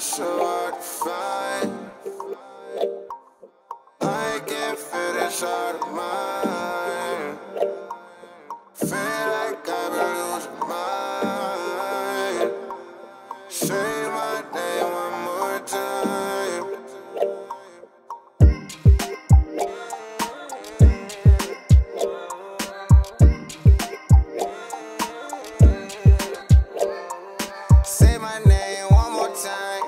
So hard to find, I can't fit this out of mine. Feel like I've been losing mine. Say my name one more time. Say my name one more time.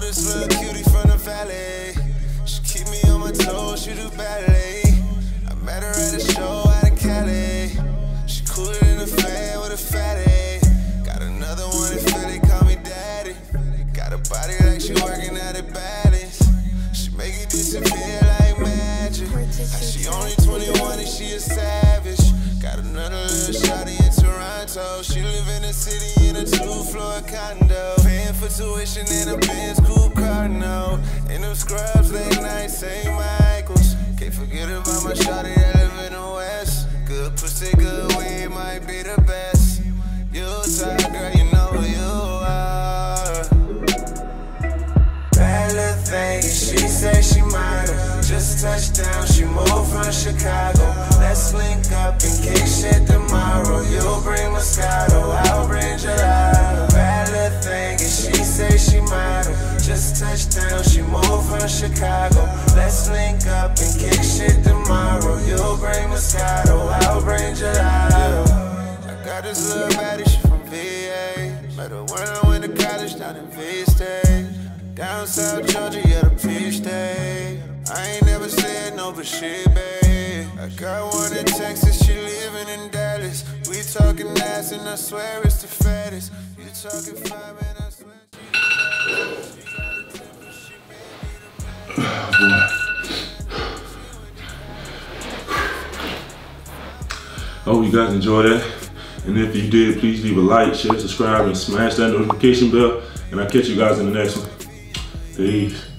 This little cutie from the valley, she keep me on my toes, she do ballet. I met her at a show out in Cali. She cooler than a fan with a fatty. Got another one in Philly, call me daddy. Got a body like she working out at Bally's. She make it disappear like magic. Now she only 21 and she a savage. Got another little shawty in Toronto. She live in the city in a 2-floor condo. For tuition in a Benz coupe car, no. In them scrubs, late night, St. Michael's. Can't forget about my shawty that live in the West. Good pussy, good weed, might be the best. You tired, girl, you know who you are. Bad little thing, she say she model. Just touched down, she moved from Chicago. Let's link up and kick shit tomorrow. You'll bring Moscato, I'll bring gelato. Bad little thing, and she say she model. Just touched down, she moved from Chicago. Let's link up and kick shit tomorrow. You'll bring Moscato, I'll bring gelato. I got this little baddie, she from VA. Met her when I went to college, now out in V-States. Down South Georgia, yeah, the peach state. I ain't never said no, but shit, babe. I got one in Texas, she living in Dallas. We talking ass and I swear it's the fattest. You talking five and I swear I hope you guys enjoyed that. And if you did, please leave a like, share, subscribe, and smash that notification bell. And I'll catch you guys in the next one. Peace.